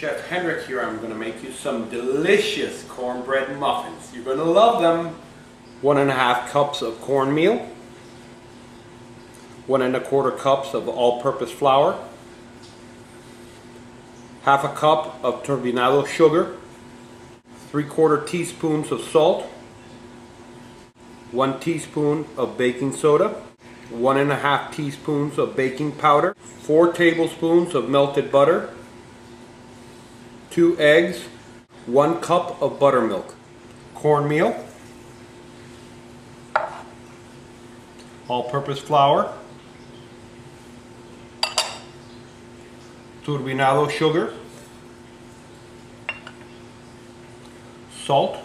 Chef Hendrik here. I'm going to make you some delicious cornbread muffins. You're going to love them. 1 1/2 cups of cornmeal, 1 1/4 cups of all-purpose flour, 1/2 cup of turbinado sugar, 3/4 teaspoons of salt, 1 teaspoon of baking soda, 1 1/2 teaspoons of baking powder, 4 tablespoons of melted butter, 2 eggs, 1 cup of buttermilk, cornmeal, all-purpose flour, turbinado sugar, salt,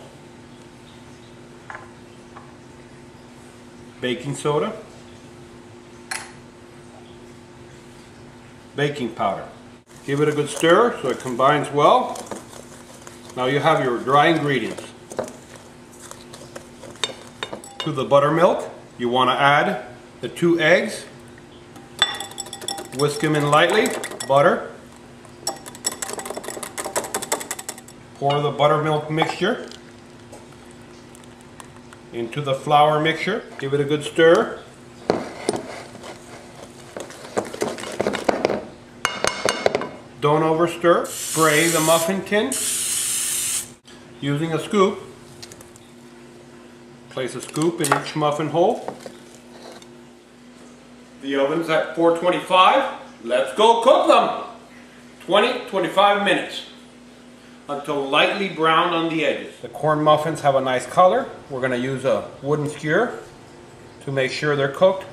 baking soda, baking powder. Give it a good stir so it combines well. Now you have your dry ingredients. To the buttermilk, you want to add the 2 eggs. Whisk them in lightly, butter. Pour the buttermilk mixture into the flour mixture. Give it a good stir. Don't overstir. Spray the muffin tin using a scoop. Place a scoop in each muffin hole. The oven's at 425. Let's go cook them! 20-25 minutes until lightly browned on the edges. The corn muffins have a nice color. We're going to use a wooden skewer to make sure they're cooked.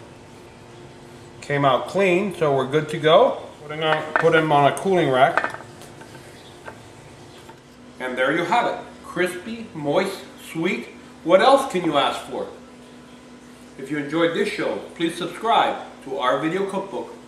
Came out clean, so we're good to go. Put them on a cooling rack. And there you have it. Crispy, moist, sweet. What else can you ask for? If you enjoyed this show, please subscribe to Our Video Cookbook.